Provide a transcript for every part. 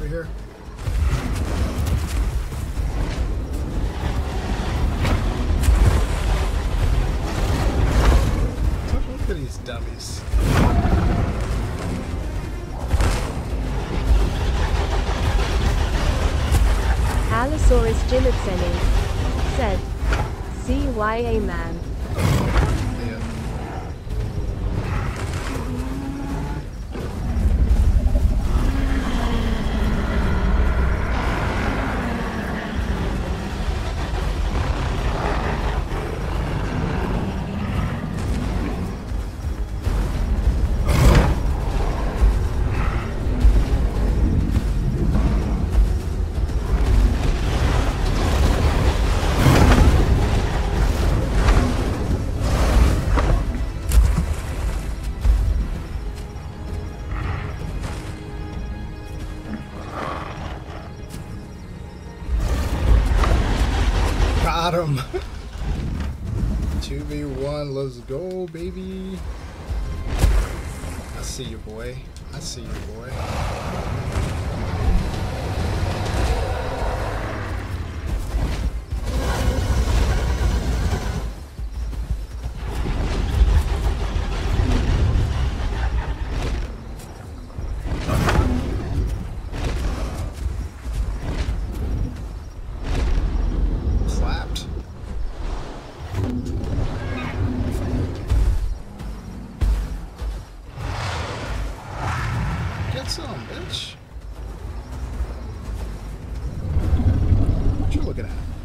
over here. Look at these dummies. Allosaurus Jimenez said, CYA man. Him. 2v1, let's go, baby. I see you, boy. I see you, boy.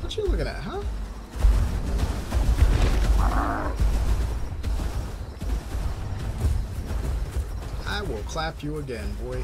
What you looking at, huh? I will clap you again, boy.